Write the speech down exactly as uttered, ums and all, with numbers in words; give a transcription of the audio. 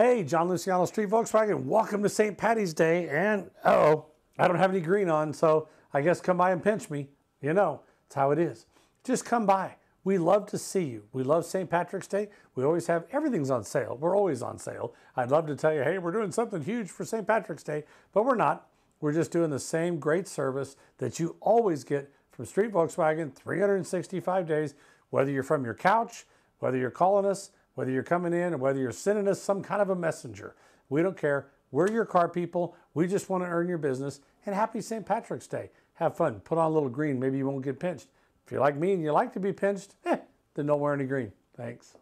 Hey, John Luciano, Street Volkswagen. Welcome to Saint Patty's Day, and uh-oh, I don't have any green on, so I guess come by and pinch me. You know, that's how it is. Just come by. We love to see you. We love Saint Patrick's Day. We always have, everything's on sale. We're always on sale. I'd love to tell you, hey, we're doing something huge for Saint Patrick's Day, but we're not. We're just doing the same great service that you always get from Street Volkswagen three hundred sixty-five days, whether you're from your couch, whether you're calling us, whether you're coming in or whether you're sending us some kind of a messenger. We don't care. We're your car people. We just want to earn your business. And happy Saint Patrick's Day. Have fun. Put on a little green. Maybe you won't get pinched. If you're like me and you like to be pinched, eh, then don't wear any green. Thanks.